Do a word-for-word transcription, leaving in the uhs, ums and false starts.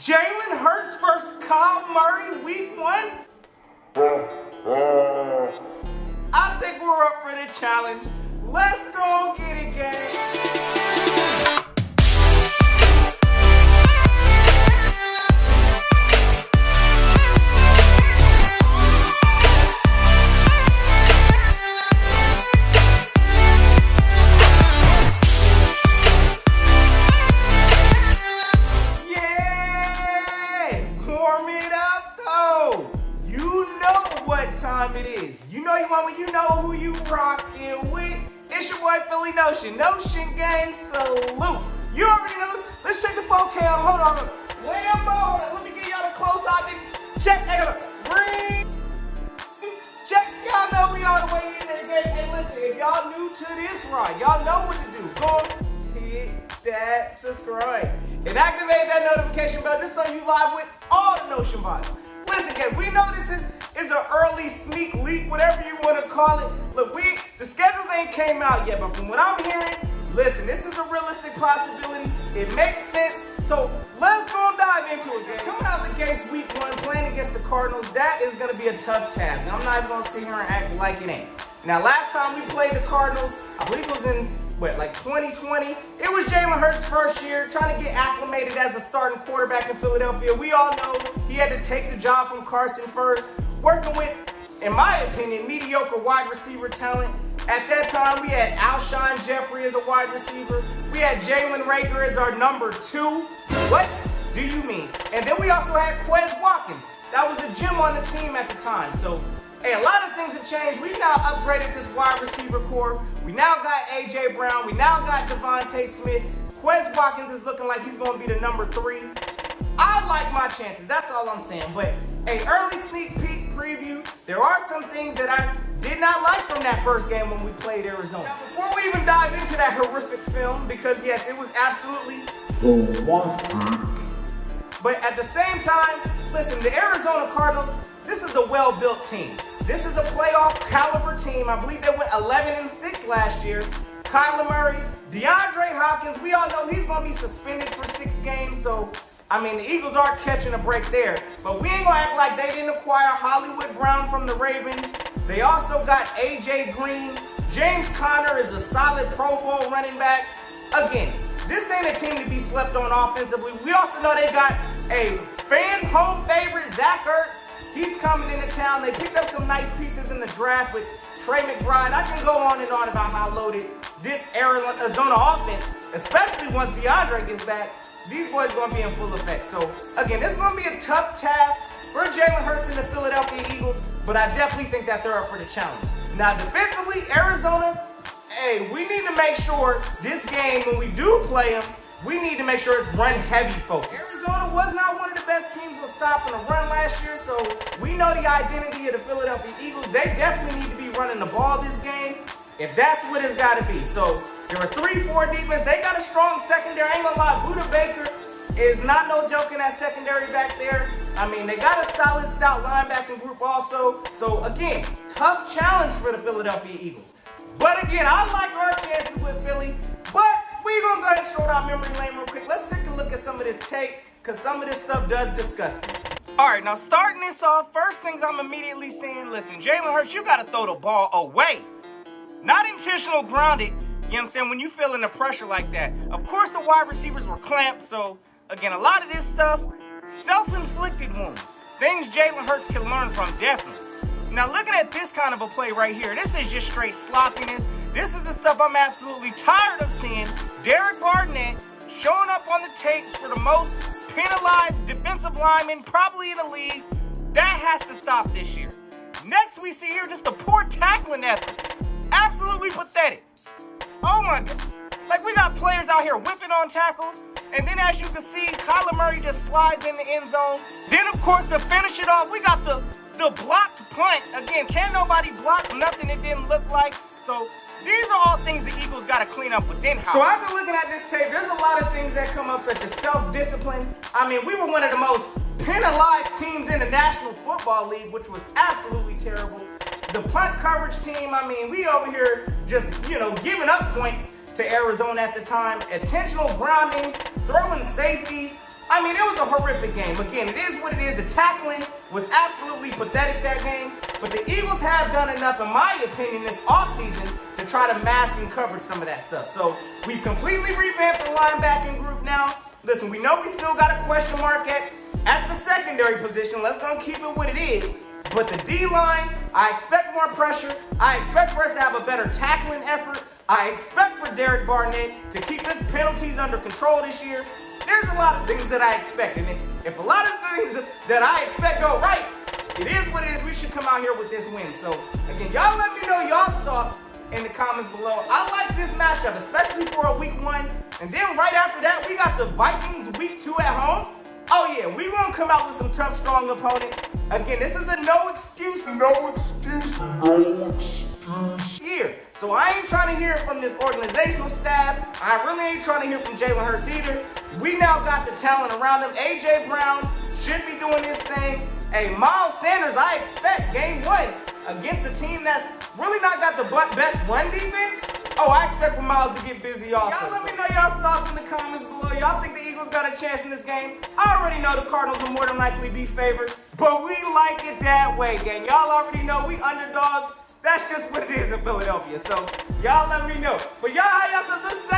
Jalen Hurts versus Kyler Murray, week one? I think we're up for the challenge. Let's go get it, gang. Yeah! Warm it up, though. You know what time it is. You know you want when you know who you rockin' with. It's your boy Philly Notion, Notion Gang, salute. You already know this. Let's check the four K out. Hold on, hold on. Let me give y'all the close eye things. Check, I got a ring. Check, y'all know we all the way in there, gang. Hey, listen, if y'all new to this ride, y'all know what to do. Go hit that subscribe and activate that notification bell just so you live with all the Notion bots. Listen, gang, we know this is, is an early sneak leak, whatever you want to call it. Look, we the schedules ain't came out yet, but from what I'm hearing, listen, this is a realistic possibility. It makes sense. So let's go dive into it, gang. Coming out of the gates week one, playing against the Cardinals, that is going to be a tough task. And I'm not even going to sit here and act like it ain't. Now, last time we played the Cardinals, I believe it was in, what, like twenty twenty? It was Jalen Hurts' first year, trying to get acclimated as a starting quarterback in Philadelphia. We all know he had to take the job from Carson first, working with, in my opinion, mediocre wide receiver talent. At that time, we had Alshon Jeffrey as a wide receiver. We had Jalen Reagor as our number two. What do you mean? And then we also had Quez Watkins. That was a gem on the team at the time. So, hey, a lot of things have changed. We've now upgraded this wide receiver core. We now got A J. Brown. We now got Devontae Smith. Quez Watkins is looking like he's going to be the number three. I like my chances. That's all I'm saying. But a early sneak peek preview. There are some things that I did not like from that first game when we played Arizona. Now, before we even dive into that horrific film, because yes, it was absolutely horrific. But at the same time, listen, the Arizona Cardinals, this is a well-built team. This is a playoff caliber team. I believe they went eleven and six last year. Kyler Murray, DeAndre Hopkins, we all know he's going to be suspended for six games, so I mean, the Eagles are catching a break there, but we ain't gonna act like they didn't acquire Hollywood Brown from the Ravens. They also got A J. Green. James Conner is a solid Pro Bowl running back. Again, this ain't a team to be slept on offensively. We also know they got a fan home favorite, Zach Ertz. He's coming into town. They picked up some nice pieces in the draft with Trey McBride. I can go on and on about how loaded this Arizona offense, especially once DeAndre gets back, these boys going to be in full effect. So, again, this is going to be a tough task for Jalen Hurts and the Philadelphia Eagles, but I definitely think that they're up for the challenge. Now, defensively, Arizona, hey, we need to make sure this game, when we do play them, we need to make sure it's run-heavy focused. Arizona was not one of the best teams with stopping a run last year, so we know the identity of the Philadelphia Eagles. They definitely need to be running the ball this game, if that's what it's got to be. So, there are three four defense. They got a strong secondary. I ain't gonna lie, Budda Baker is not no joke in that secondary back there. I mean, they got a solid, stout linebacking group also. So, again, tough challenge for the Philadelphia Eagles. But, again, I like our chances with Philly. But we're gonna go ahead and short our memory lane real quick. Let's take a look at some of this tape because some of this stuff does disgust me. All right, now starting this off, first things I'm immediately seeing, listen, Jalen Hurts, you got to throw the ball away. Not intentional grounded. You know what I'm saying? When you feel in the pressure like that. Of course, the wide receivers were clamped. So, again, a lot of this stuff, self-inflicted wounds. Things Jalen Hurts can learn from, definitely. Now, looking at this kind of a play right here, this is just straight sloppiness. This is the stuff I'm absolutely tired of seeing. Derek Barnett showing up on the tapes for the most penalized defensive lineman probably in the league. That has to stop this year. Next, we see here just the poor tackling effort. Absolutely pathetic. Oh my God. Like, we got players out here whipping on tackles. And then, as you can see, Kyler Murray just slides in the end zone. Then, of course, to finish it off, we got the, the blocked punt. Again, can't nobody block nothing it didn't look like. So, these are all things the Eagles got to clean up within house. So, after looking at this tape, there's a lot of things that come up, such as self-discipline. I mean, we were one of the most penalized teams in the National Football League, which was absolutely terrible. The punt coverage team, I mean, we over here just, you know, giving up points to Arizona at the time. Intentional groundings, throwing safeties. I mean, it was a horrific game. Again, it is what it is. The tackling was absolutely pathetic that game. But the Eagles have done enough, in my opinion, this offseason to try to mask and cover some of that stuff. So we've completely revamped the linebacking group now. Listen, we know we still got a question mark at, at the secondary position. Let's go keep it what it is. But the D-line, I expect more pressure. I expect for us to have a better tackling effort. I expect for Derek Barnett to keep his penalties under control this year. There's a lot of things that I expect. And if, if a lot of things that I expect go right, it is what it is. We should come out here with this win. So, again, y'all let me know y'all's thoughts in the comments below. I like this matchup, especially for a week one. And then right after that, we got the Vikings week two at home. Oh, yeah, we gonna come out with some tough, strong opponents. Again, this is a no excuse. No excuse. No excuse. Here. So I ain't trying to hear it from this organizational staff. I really ain't trying to hear from Jalen Hurts either. We now got the talent around him. A J. Brown should be doing this thing. Hey, Miles Sanders, I expect game one against a team that's really not got the best run defense. Oh, I expect for Miles to get busy also. Y'all let me know y'all's thoughts in the comments below. Y'all think the Eagles got a chance in this game? I already know the Cardinals will more than likely be favored, but we like it that way, gang. Y'all already know we underdogs. That's just what it is in Philadelphia. So y'all let me know. But y'all, how y'all so just say